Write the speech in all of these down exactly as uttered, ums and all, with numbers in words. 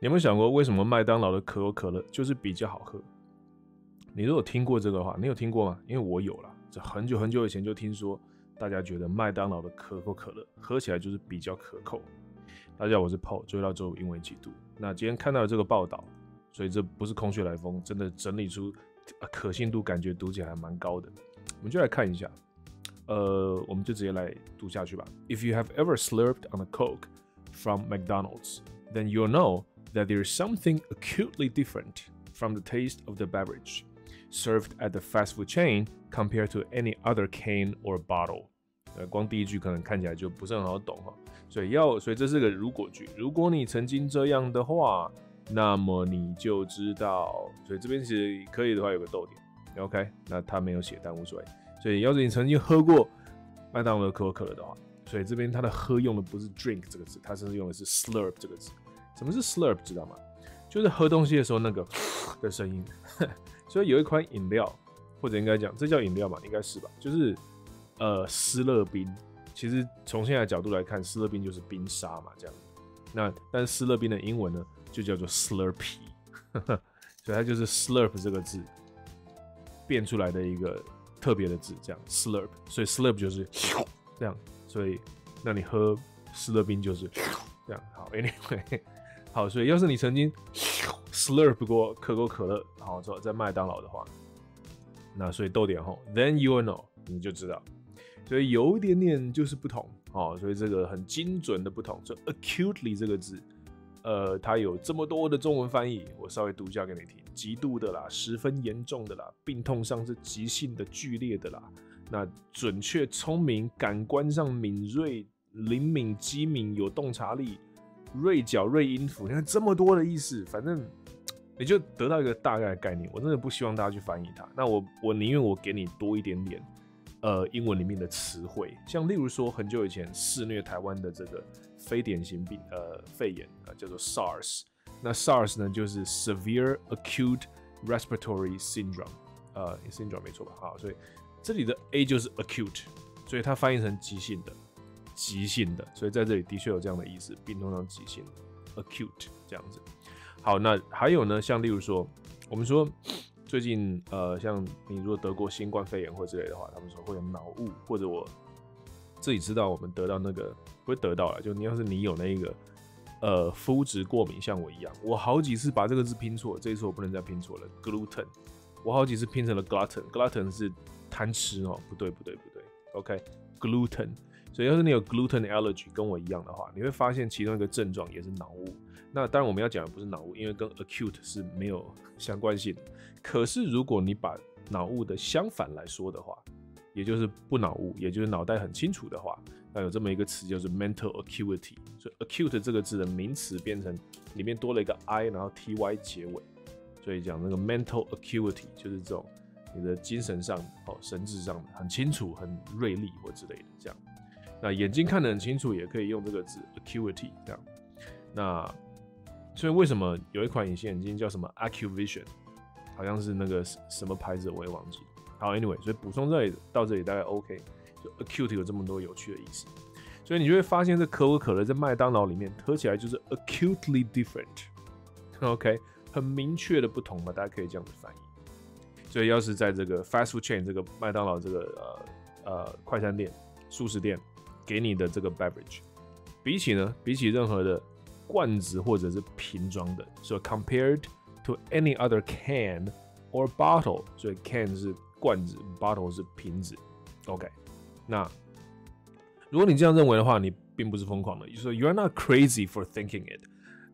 你有没有想过，为什么麦当劳的可口可乐就是比较好喝？你如果听过这个话，你有听过吗？因为我有啦，这很久很久以前就听说，大家觉得麦当劳的可口可乐喝起来就是比较可口。大家好，我是 Paul， 追到周五英文几度。那今天看到了这个报道，所以这不是空穴来风，真的整理出可信度，感觉读起来还蛮高的。我们就来看一下，呃，我们就直接来读下去吧。If you have ever slurped on a Coke from McDonald's, then you'll know that there's something acutely different from the taste of the beverage served at the fast food chain compared to any other can or bottle. 呃，光第一句可能看起来就不是很好懂哈，所以要，所以这是个如果句。如果你曾经这样的话，那么你就知道。所以这边其实可以的话有个逗点 ，OK？ 那他没有写，但无所谓。所以要是你曾经喝过麦当劳的可口可乐的话，所以这边它的喝用的不是 drink 这个字，它甚至用的是 slurp 这个字。什么是 slurp 知道吗？就是喝东西的时候那个的声音。所以有一款饮料，或者应该讲这叫饮料嘛，应该是吧？就是呃思乐冰。其实从现在的角度来看，思乐冰就是冰沙嘛，这样。那但思乐冰的英文呢，就叫做 slurpy， 所以它就是 slurp 这个字变出来的一个特别的字，这样 slurp。所以 slurp 就是这样。所以那你喝思乐冰就是这样。好 ，anyway。好，所以要是你曾经 slurp 过可口可乐，好，在麦当劳的话，那所以逗点后 ，then you will know， 你就知道，所以有一点点就是不同，哦，所以这个很精准的不同。所以 acutely 这个字，呃，它有这么多的中文翻译，我稍微读一下给你听，极度的啦，十分严重的啦，病痛上是急性的、剧烈的啦，那准确、聪明、感官上敏锐、灵敏、机敏，有洞察力。锐角、锐音符，你看这么多的意思，反正你就得到一个大概的概念。我真的不希望大家去翻译它。那我我宁愿我给你多一点点，呃，英文里面的词汇，像例如说很久以前肆虐台湾的这个非典型病，呃，肺炎啊、呃，叫做 SARS。那 SARS 呢，就是 Severe Acute Respiratory Syndrome， 呃 ，syndrome 没错吧？好，所以这里的 A 就是 acute， 所以它翻译成急性的。急性的，所以在这里的确有这样的意思，病痛上急性 ，acute 这样子。好，那还有呢，像例如说，我们说最近呃，像你如果得过新冠肺炎或之类的话，他们说会有脑雾，或者我自己知道我们得到那个不会得到了，就你要是你有那个呃麸质过敏，像我一样，我好几次把这个字拼错，这一次我不能再拼错了 ，gluten， 我好几次拼成了 glutton，glutton 是贪吃哦，不对不对不对 ，OK，gluten。所以，要是你有 gluten allergy， 跟我一样的话，你会发现其中一个症状也是脑雾。那当然，我们要讲的不是脑雾，因为跟 acute 是没有相关性的。可是，如果你把脑雾的相反来说的话，也就是不脑雾，也就是脑袋很清楚的话，那有这么一个词就是 mental acuity。所以 acute 这个字的名词变成里面多了一个 i， 然后 t y 结尾，所以讲那个 mental acuity 就是这种你的精神上哦、神智上很清楚、很锐利或之类的这样。那眼睛看得很清楚，也可以用这个字 acuity 这样。那所以为什么有一款隐形眼镜叫什么 Acuvision， 好像是那个什么牌子我也忘记。好 ，anyway， 所以补充这里到这里大概 OK。就 acute 有这么多有趣的意思，所以你就会发现这可口可乐在麦当劳里面喝起来就是 acutely different， OK， 很明确的不同嘛，大家可以这样子翻译。所以要是在这个 fast food chain 这个麦当劳这个呃呃快餐店、速食店。给你的这个 beverage， 比起呢，比起任何的罐子或者是瓶装的，所以 compared to any other can or bottle， 所以 can 是罐子 ，bottle 是瓶子 ，OK。那如果你这样认为的话，你并不是疯狂的。So you are not crazy for thinking it.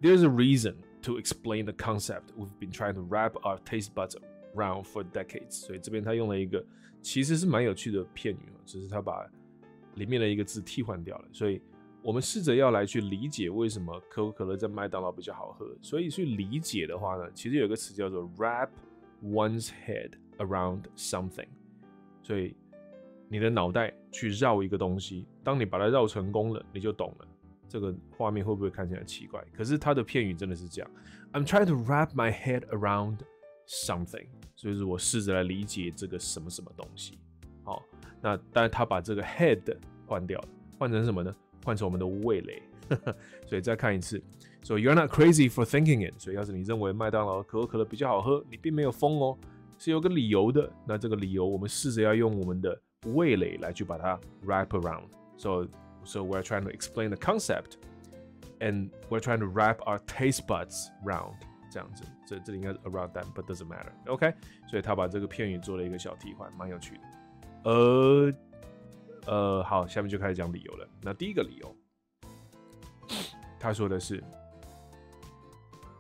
There's a reason to explain the concept we've been trying to wrap our taste buds around for decades。所以这边他用了一个其实是蛮有趣的片语，只是他把里面的一个字替换掉了，所以我们试着要来去理解为什么可口可乐在麦当劳比较好喝。所以去理解的话呢，其实有一个词叫做 wrap one's head around something， 所以你的脑袋去绕一个东西，当你把它绕成功了，你就懂了。这个画面会不会看起来奇怪？可是它的片语真的是这样 ，I'm trying to wrap my head around something， 所以是我试着来理解这个什么什么东西。好，那但是他把这个 head 换掉了，换成什么呢换成我们的味蕾。所以再看一次。So you're not crazy for thinking it。所以要是你认为麦当劳可口可乐比较好喝，你并没有疯哦，是有个理由的。那这个理由，我们试着要用我们的味蕾来去把它 wrap around。So so we're trying to explain the concept, and we're trying to wrap our taste buds round。这样子，这这里应该是 around that, but doesn't matter. OK， 所以他把这个片语做了一个小替换，蛮有趣的。呃呃，好，下面就开始讲理由了。那第一个理由，他说的是，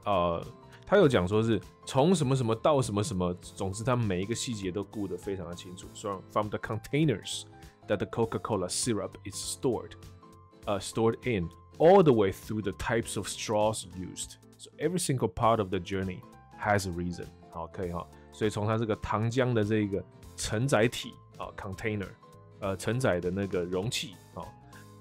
呃，他有讲说是从什么什么到什么什么，总之他每一个细节都顾得非常的清楚。So from the containers that the Coca-Cola syrup is stored, uh, stored in, all the way through the types of straws used. So every single part of the journey has a reason. 好，可以哈。所以从它这个糖浆的这个承载体啊 ，container， 呃，承载的那个容器啊，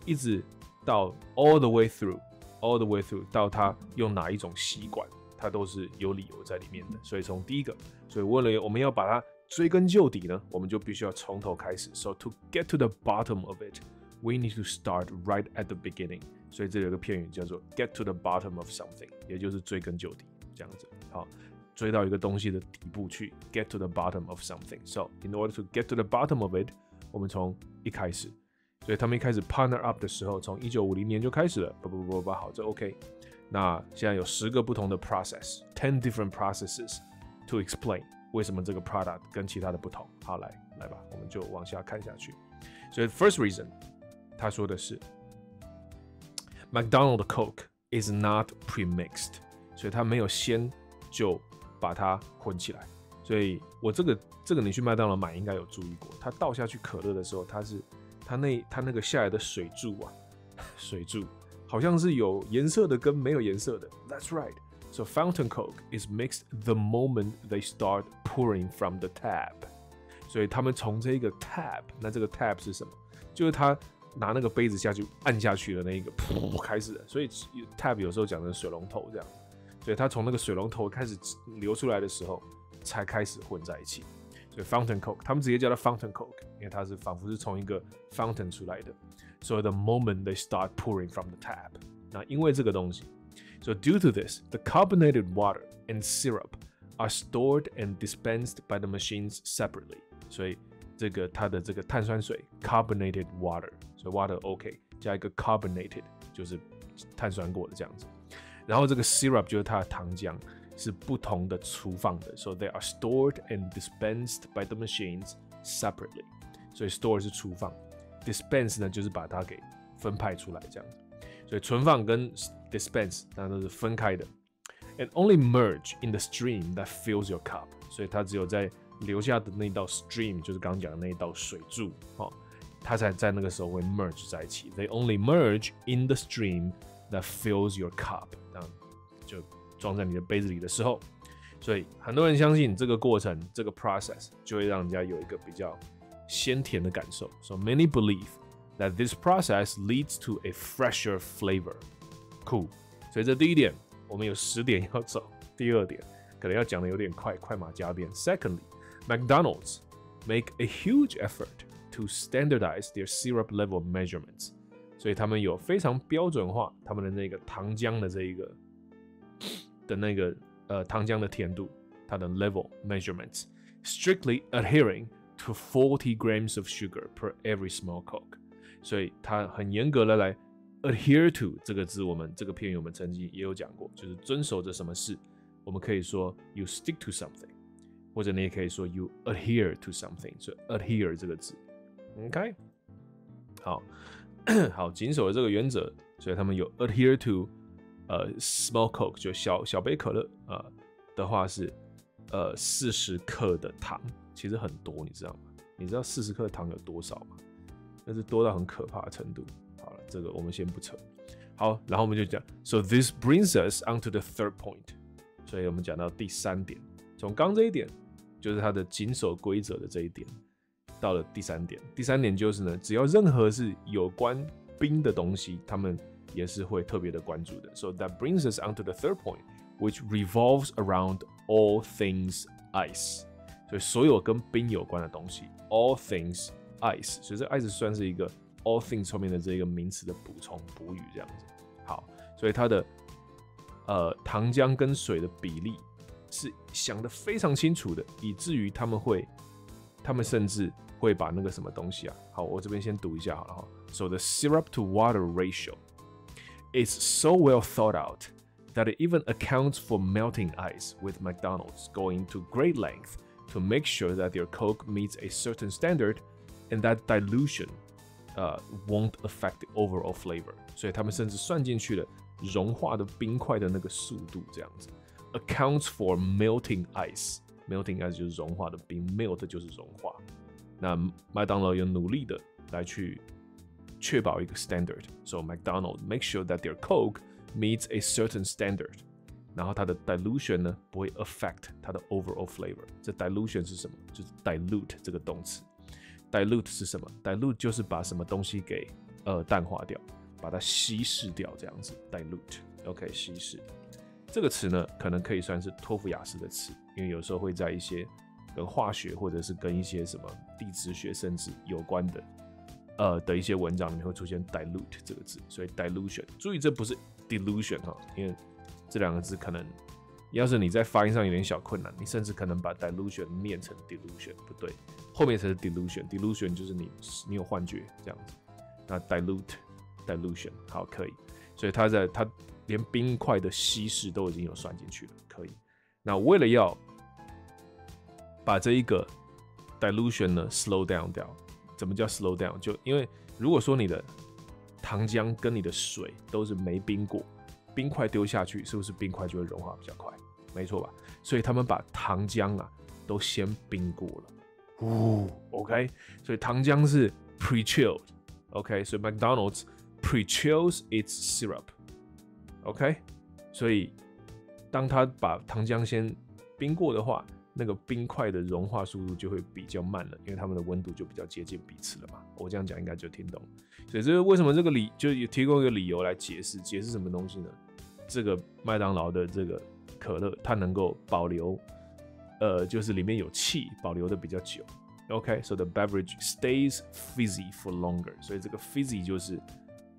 一直到 all the way through, all the way through 到它用哪一种吸管，它都是有理由在里面的。所以从第一个，所以为了我们要把它追根究底呢，我们就必须要从头开始。So to get to the bottom of it, we need to start right at the beginning. 所以这里有个片语叫做 get to the bottom of something， 也就是追根究底这样子。好，追到一个东西的底部去 ，get to the bottom of something. So in order to get to the bottom of it， 我们从一开始，所以他们一开始 partner up 的时候，从一九五零年就开始了。不不不不，好，这 OK。那现在有十个不同的 process，ten different processes to explain 为什么这个 product 跟其他的不同。好，来来吧，我们就往下看下去。所以 first reason， 他说的是。McDonald's Coke is not pre-mixed， 所以它没有先就把它混起来。所以我这个这个你去麦当劳买应该有注意过，它倒下去可乐的时候，它是它那它那个下来的水柱啊，水柱好像是有颜色的跟没有颜色的。That's right. So fountain Coke is mixed the moment they start pouring from the tap. 所以他们从这个 tap， 那这个 tap 是什么？就是它。拿那个杯子下去按下去的那一个，噗开始了。所以 tap 有时候讲的水龙头这样，所以它从那个水龙头开始流出来的时候，才开始混在一起。所以 fountain coke， 他们直接叫它 fountain coke， 因为它是仿佛是从一个 fountain 出来的。So the moment they start pouring from the tap， 那因为这个东西 ，so due to this, the carbonated water and syrup are stored and dispensed by the machines separately. 所以这个它的这个碳酸水 carbonated water， 所以 water OK 加一个 carbonated 就是碳酸过的这样子，然后这个 syrup 就是它的糖浆是不同的存放的 ，so they are stored and dispensed by the machines separately， 所以 store 是存放 ，dispense 呢就是把它给分派出来这样子，所以存放跟 dispense 那都是分开的 ，and only merge in the stream that fills your cup， 所以它只有在留下的那道 stream 就是刚刚讲的那一道水柱，哦，它才在那个时候会 merge 在一起。They only merge in the stream that fills your cup， 那就装在你的杯子里的时候。所以很多人相信这个过程，这个 process 就会让人家有一个比较鲜甜的感受。So many believe that this process leads to a fresher flavor. Cool。所以这第一点，我们有十点要走。第二点，可能要讲的有点快，快马加鞭。Secondly。McDonald's make a huge effort to standardize their syrup level measurements， 所以他们有非常标准化他们的那个糖浆的这一个的那个呃糖浆的甜度，它的 level measurements strictly adhering to forty grams of sugar per every small Coke， 所以它很严格的来 adhere to 这个字，我们这个片语我们曾经也有讲过，就是遵守着什么事，我们可以说 you stick to something。或者你也可以说 you adhere to something， 所以 adhere 这个字 ，OK， 好好谨守了这个原则，所以他们有 adhere to， 呃 ，small Coke 就小小杯可乐，呃的话是呃四十克的糖，其实很多，你知道吗？你知道四十克的糖有多少吗？那是多到很可怕的程度。好了，这个我们先不扯。好，然后我们就讲 ，so this brings us onto the third point， 所以我们讲到第三点，从刚这一点。就是它的谨守规则的这一点，到了第三点。第三点就是呢，只要任何是有关冰的东西，他们也是会特别的关注的。So that brings us onto the third point, which revolves around all things ice. 所以所有跟冰有关的东西 ，all things ice。所以这 ice 算是一个 all things 后面的这个名词的补充补语这样子。好，所以它的呃糖浆跟水的比例是想得非常清楚的，以至于他们会，他们甚至会把那个什么东西啊，好，我这边先读一下好了哈。So the syrup to water ratio is so well thought out that it even accounts for melting ice, with McDonald's going to great length to make sure that their Coke meets a certain standard and that dilution uh, won't affect the overall flavor. 所以他们甚至算进去了融化的冰块的那个速度，这样子。Accounts for melting ice. Melting ice 就是融化的冰 ，melt 就是融化。那麦当劳有努力的来去确保一个 standard. So McDonald's make sure that their Coke meets a certain standard. 然后它的 dilution 呢不会 affect 它的 overall flavor。这 dilution 是什么？就是 dilute 这个动词。dilute 是什么 ？dilute 就是把什么东西给呃淡化掉，把它稀释掉，这样子。dilute，OK，、okay, 稀释。这个词呢，可能可以算是托福雅思的词，因为有时候会在一些跟化学或者是跟一些什么地质学甚至有关的呃的一些文章里面会出现 dilute 这个字，所以 dilution， 注意这不是 delusion 哈，因为这两个字可能要是你在发音上有点小困难，你甚至可能把 dilution 念成 delusion， 不对，后面才是 delusion， delusion 就是你你有幻觉这样子，那 dilute dilution 好可以，所以它在它。连冰块的稀释都已经有算进去了，可以。那为了要把这一个 dilution 呢 slow down 掉，怎么叫 slow down？ 就因为如果说你的糖浆跟你的水都是没冰过，冰块丢下去，是不是冰块就会融化比较快？没错吧？所以他们把糖浆啊都先冰过了，呜 ，OK。所以糖浆是 pre-chilled，OK、okay?。所以 McDonald's pre-chills its syrup。OK， 所以当他把糖浆先冰过的话，那个冰块的融化速度就会比较慢了，因为它们的温度就比较接近彼此了嘛。我这样讲应该就听懂。所以这是为什么这个理就也提供一个理由来解释，解释什么东西呢？这个麦当劳的这个可乐，它能够保留，呃，就是里面有气，保留的比较久。OK，so the beverage stays fizzy for longer。所以这个 fizzy 就是。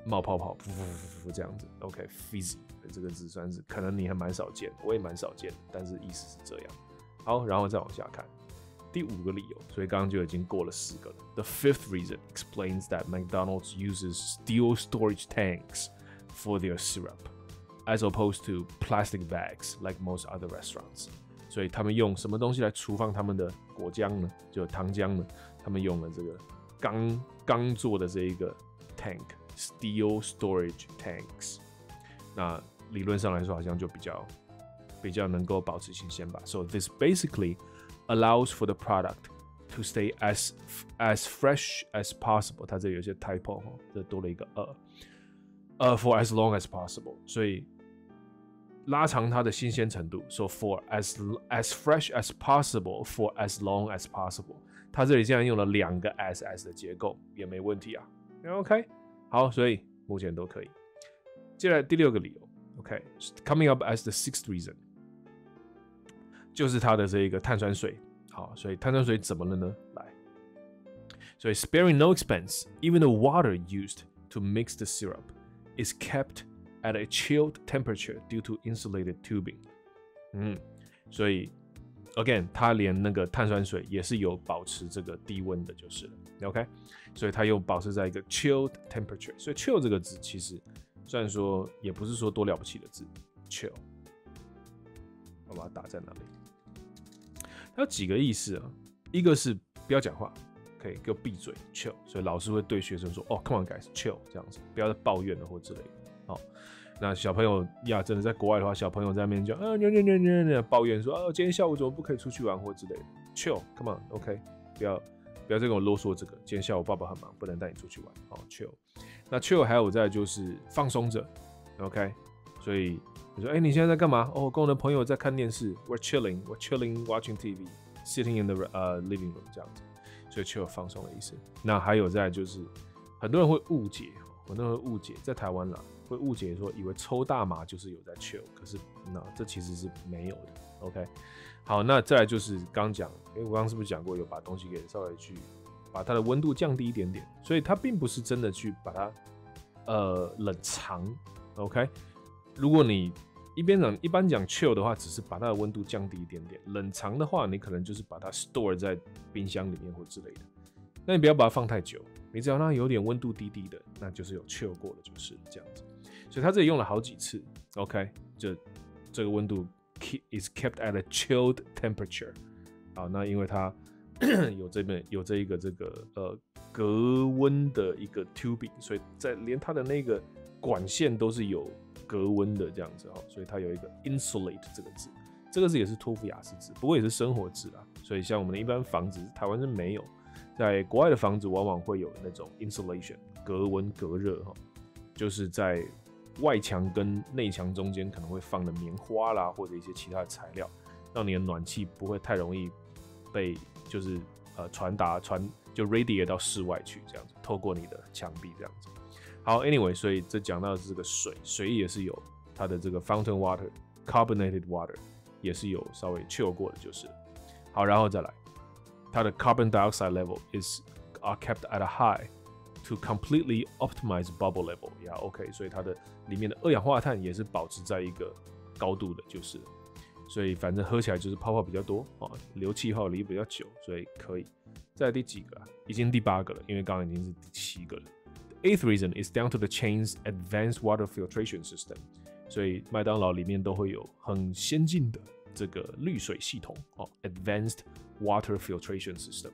冒泡泡，噗噗噗噗这样子 ，OK，fizzy、okay, 这个字算是可能你还蛮少见，我也蛮少见，但是意思是这样。好，然后再往下看第五个理由，所以刚刚就已经过了四个了。The fifth reason explains that McDonald's uses steel storage tanks for their syrup, as opposed to plastic bags like most other restaurants. 所以他们用什么东西来储放他们的果浆呢？就糖浆呢？他们用了这个钢钢做的这一个 tank。Steel storage tanks， 那理论上来说好像就比较比较能够保持新鲜吧。So this basically allows for the product to stay as as fresh as possible。它这里有些 typo 哈，这多了一个呃呃 for as long as possible， 所以拉长它的新鲜程度。So for as as fresh as possible for as long as possible。它这里竟然用了两个 as as 的结构，也没问题啊。OK。好，所以目前都可以。接下来第六个理由 ，OK，coming up as the sixth reason， 就是它的这一个碳酸水。好，所以碳酸水怎么了呢？来，所以 sparing no expense, even the water used to mix the syrup is kept at a chilled temperature due to insulated tubing。嗯，所以 again， 它连那个碳酸水也是有保持这个低温的，就是了。OK， 所以它又保持在一个 chilled temperature， 所以 chill 这个字其实虽然说也不是说多了不起的字 ，chill， 我把它打在哪里？它有几个意思啊？一个是不要讲话，可以给我闭嘴 ，chill， 所以老师会对学生说，哦 ，come on guys，chill 这样子，不要再抱怨了或之类的。好，那小朋友呀，真的在国外的话，小朋友在那边就啊，牛牛牛牛牛抱怨说，啊，今天下午怎么不可以出去玩或之类的 ，chill，come on，OK， 不要。不要再跟我啰嗦这个。今天下午爸爸很忙，不能带你出去玩。好 ，chill。那 chill 还有再就是放松着 ，OK。所以你说，哎、欸，你现在在干嘛？哦，跟我的朋友在看电视。We're chilling, we're chilling, watching T V, sitting in the 呃、uh, living room 这样子。所以 chill 放松的意思。那还有再就是，很多人会误解，很多人会误解，在台湾啦，会误解说以为抽大麻就是有在 chill， 可是那这其实是没有的 ，OK。好，那再来就是刚讲，哎、欸，我刚刚是不是讲过有把东西给稍微去把它的温度降低一点点，所以它并不是真的去把它呃冷藏。OK， 如果你一边讲一般讲 chill 的话，只是把它的温度降低一点点；冷藏的话，你可能就是把它 store 在冰箱里面或之类的。那你不要把它放太久，你只要让它有点温度低低的，那就是有 chill 过了，就是这样子。所以它这里用了好几次。OK， 就这个温度 is kept at a chilled temperature。好，那因为它有这边有这一个这个呃隔温的一个 tubing， 所以在连它的那个管线都是有隔温的这样子哦，所以它有一个 insulate 这个字，这个字也是托福雅思字，不过也是生活字啦。所以像我们的一般房子，台湾是没有，在国外的房子往往会有那种 insulation 隔温隔热哈，就是在外墙跟内墙中间可能会放的棉花啦，或者一些其他的材料，让你的暖气不会太容易被就是呃传达传就 radiate 到室外去，这样子透过你的墙壁这样子。好 ，anyway， 所以这讲到的是这个水，水也是有它的这个 fountain water、carbonated water 也是有稍微 chill 过的，就是好，然后再来它的 carbon dioxide level is are kept at a high to completely optimize bubble level， 呀、yeah, ，OK， 所以它的里面的二氧化碳也是保持在一个高度的，就是。所以反正喝起来就是泡泡比较多啊，留气泡留比较久，所以可以。再来第几个啊？已经第八个了，因为刚刚已经是第七个了。The eighth reason is down to the chain's advanced water filtration system。所以麦当劳里面都会有很先进的这个滤水系统哦 ，advanced water filtration system，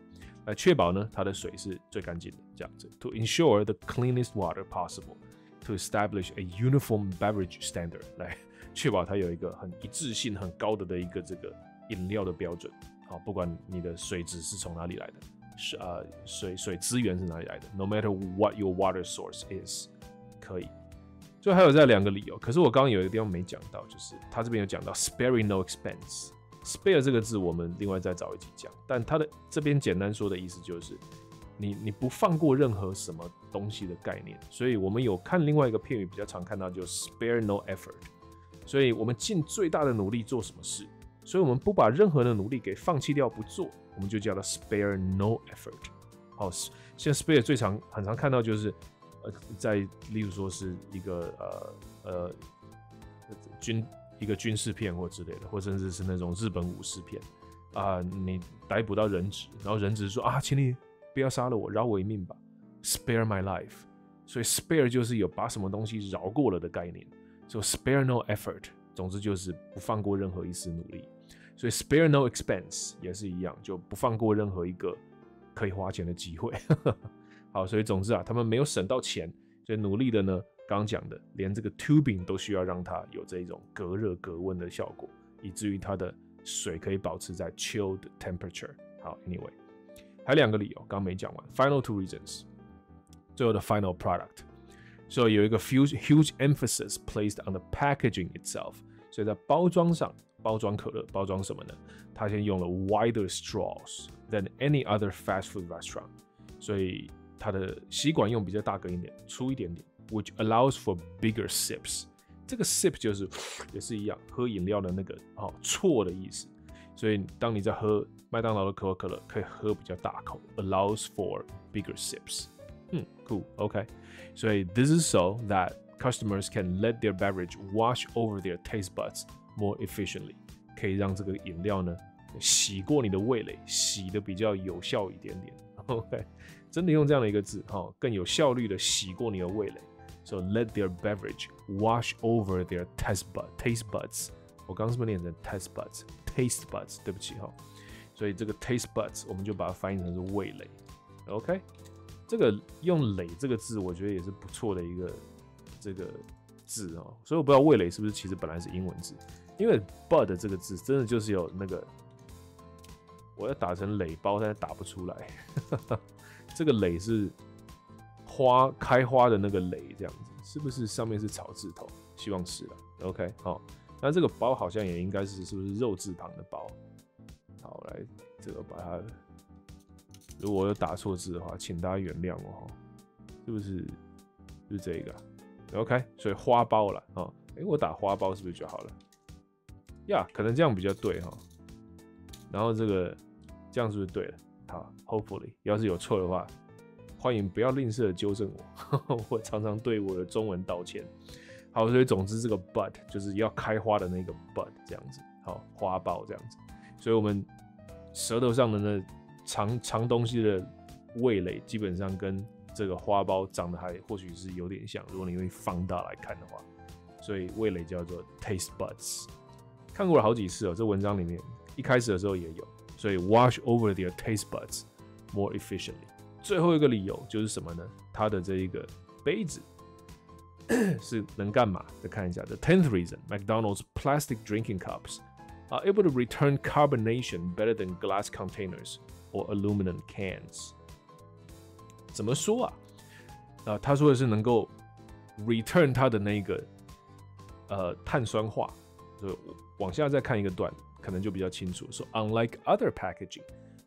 来确保呢它的水是最干净的这样子。To ensure the cleanest water possible。To establish a uniform beverage standard， 来确保它有一个很一致性很高的的一个这个饮料的标准。好，不管你的水质是从哪里来的，是啊、呃，水水资源是哪里来的 ，no matter what your water source is， 可以。最后还有这两个理由，可是我刚刚有一个地方没讲到，就是他这边有讲到 sparing no expense。spare 这个字我们另外再找一集讲，但他的这边简单说的意思就是。你你不放过任何什么东西的概念，所以我们有看另外一个片语比较常看到，就是 spare no effort， 所以我们尽最大的努力做什么事，所以我们不把任何的努力给放弃掉不做，我们就叫它 spare no effort。好，现在 spare 最常很常看到就是，呃，在例如说是一个呃呃军一个军事片或之类的，或甚至是那种日本武士片啊、呃，你逮捕到人质，然后人质说啊，请你。不要杀了我，饶我一命吧 ，spare my life。所以 spare 就是有把什么东西饶过了的概念，所以 spare no effort， 总之就是不放过任何一丝努力。所以 spare no expense 也是一样，就不放过任何一个可以花钱的机会。好，所以总之啊，他们没有省到钱，所以努力的呢，刚刚讲的，连这个 tubing 都需要让它有这一种隔热隔温的效果，以至于它的水可以保持在 chilled temperature。好 ，anyway。还有两个理由，刚没讲完。Final two reasons， 最后的 final product， 所以有一个 huge huge emphasis placed on the packaging itself。所以在包装上，包装可乐，包装什么呢？它先用了 wider straws than any other fast food restaurant， 所以它的吸管用比较大个一点，粗一点点 ，which allows for bigger sips。这个 sip 就是也是一样，喝饮料的那个哦，啜的意思。所以当你在喝麦当劳的可口可乐，可以喝比较大口 ，allows for bigger sips。嗯 ，cool， OK。所以 this is so that customers can let their beverage wash over their taste buds more efficiently， 可以让这个饮料呢洗过你的味蕾，洗的比较有效一点点。OK， 真的用这样的一个字哈，更有效率的洗过你的味蕾。So let their beverage wash over their taste bud taste buds。我刚刚是不是念成 taste buds taste buds？ 对不起哈，所以这个 taste buds 我们就把它翻译成是味蕾。OK， 这个用蕾这个字，我觉得也是不错的一个这个字哦。所以我不知道味蕾是不是其实本来是英文字，因为 bud 这个字真的就是有那个，我要打成蕾包，但是打不出来。这个蕾是花开花的那个蕾，这样子是不是上面是草字头？希望是了。OK， 好。那这个包好像也应该是是不是肉字旁的包？好，来这个把它，如果我有打错字的话，请大家原谅我哈。是不是？是这个、啊、？OK， 所以花包了啊。哎、欸，我打花包是不是就好了？呀、yeah, ，可能这样比较对哈。然后这个这样是不是对了？好 ，hopefully， 要是有错的话，欢迎不要吝啬的纠正我，我常常对我的中文道歉。好，所以总之这个 bud 就是要开花的那个 bud 这样子，好，花苞这样子。所以我们舌头上的那长长东西的味蕾，基本上跟这个花苞长得还或许是有点像，如果你会放大来看的话，所以味蕾叫做 taste buds。看过了好几次哦、喔，这文章里面一开始的时候也有，所以 wash over their taste buds more efficiently。最后一个理由就是什么呢？它的这一个杯子是能干嘛？再看一下 ，the tenth reason McDonald's plastic drinking cups are able to return carbonation better than glass containers or aluminum cans。怎么说啊？啊，他说的是能够 return 它的那个呃碳酸化，所以往下再看一个段，可能就比较清楚。So unlike other packaging,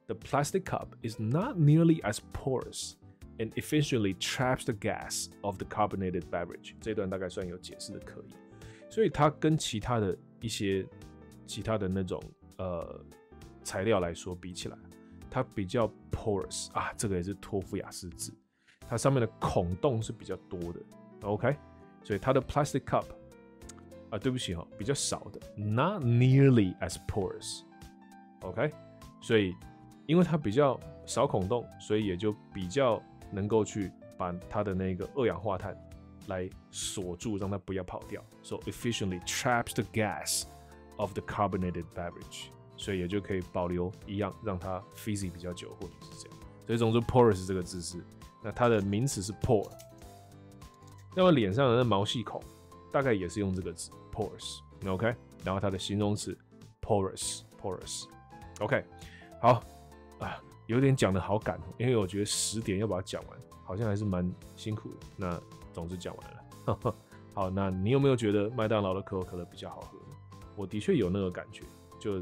the plastic cup is not nearly as porous and efficiently traps the gas of the carbonated beverage。这一段大概算有解释的可以。所以它跟其他的一些其他的那种呃材料来说比起来。它比较 porous 啊，这个也是托夫雅氏字，它上面的孔洞是比较多的 ，OK， 所以它的 plastic cup 啊，对不起哈、哦，比较少的 ，not nearly as porous，OK，、okay? 所以因为它比较少孔洞，所以也就比较能够去把它的那个二氧化碳来锁住，让它不要跑掉 ，so efficiently traps the gas of the carbonated beverage。所以也就可以保留一样，让它 fizzy 比较久，或者是这样。所以总之 porous 这个字是，那它的名词是 pore。那么脸上的那毛细孔，大概也是用这个字 porous，OK？ 然后它的形容词 porous，porous，OK？ 好啊，有点讲的好赶，因为我觉得十点要把它讲完，好像还是蛮辛苦的。那总之讲完了呵呵。好，那你有没有觉得麦当劳的可口可乐比较好喝呢？我的确有那个感觉，就。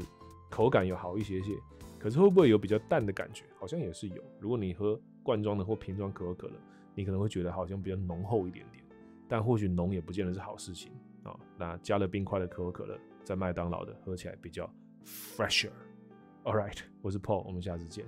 口感有好一些些，可是会不会有比较淡的感觉？好像也是有。如果你喝罐装的或瓶装可口可乐，你可能会觉得好像比较浓厚一点点，但或许浓也不见得是好事情啊、哦。那加了冰块的可口可乐，在麦当劳的喝起来比较 fresher。All right， 我是 Paul， 我们下次见。